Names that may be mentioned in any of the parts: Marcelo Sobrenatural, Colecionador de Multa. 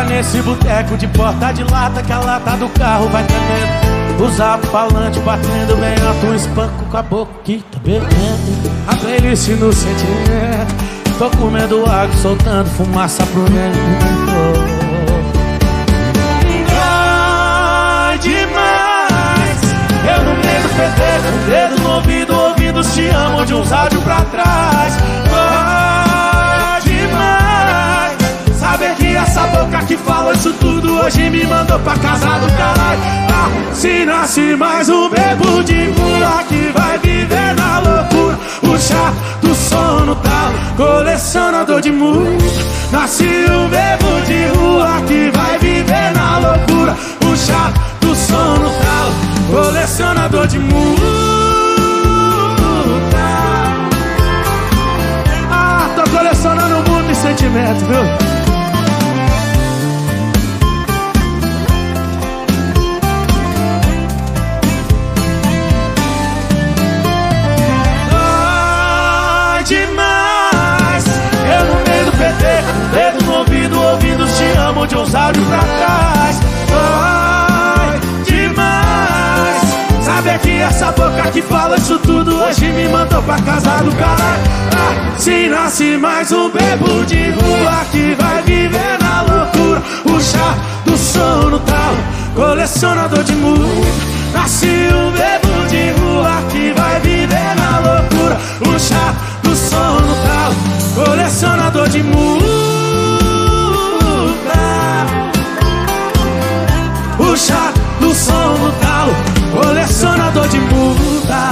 É nesse boteco de porta de lata que a lata do carro vai tremendo. Os alto-falantes batendo bem alto, um espanco com a boca que tá bebendo. A playlist no sentimento, tô comendo água, soltando fumaça pro vento. Dedo no ouvido, ouvindo se amo de uns áudios pra trás. Vai demais saber que essa boca que falou isso tudo hoje me mandou pra casa do caralho. Ah, se nasce mais um bebo de mula que vai viver na loucura, o chá do sono tá colecionador de multa. Nasce um bebo de rua que vai viver na loucura, o chá do sono tá colecionador de multa. Ah, tô colecionando multa e sentimento, viu? Dói demais. Eu no meio do PT, dedo no ouvido, ouvindo te amo de uns áudios pra trás. Que essa boca que fala isso tudo hoje me mandou pra casa do caralho. Ah, se nasce mais um bebo de rua que vai viver na loucura, o chá do sono tal colecionador de multa. Nasce um bebo de rua que vai viver na loucura, o chá do sono tal colecionador de multa. O chá do sono tal colecionador de multa.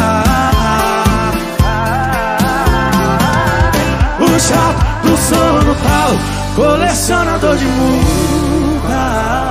O chato do sono tal colecionador de multa.